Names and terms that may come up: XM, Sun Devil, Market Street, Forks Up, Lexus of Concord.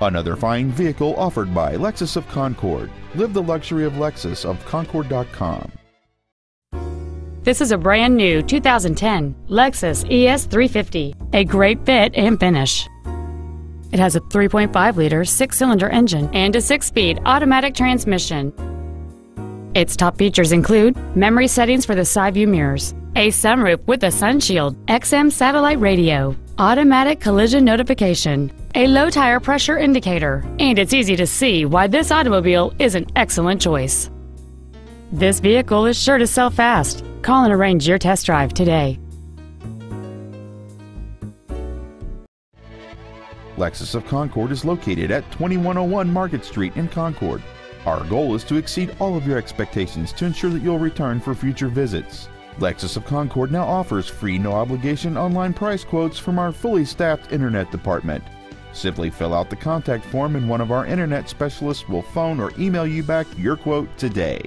Another fine vehicle offered by Lexus of Concord. Live the luxury of Lexus of Concord.com. This is a brand new 2010 Lexus ES 350, a great fit and finish. It has a 3.5-liter six-cylinder engine and a six-speed automatic transmission. Its top features include memory settings for the side view mirrors, a sunroof with a sunshield, XM satellite radio, automatic collision notification, a low tire pressure indicator, and it's easy to see why this automobile is an excellent choice. This vehicle is sure to sell fast. Call and arrange your test drive today. Lexus of Concord is located at 2101 Market Street in Concord. Our goal is to exceed all of your expectations to ensure that you'll return for future visits. Lexus of Concord now offers free, no obligation online price quotes from our fully staffed internet department. Simply fill out the contact form and one of our internet specialists will phone or email you back your quote today.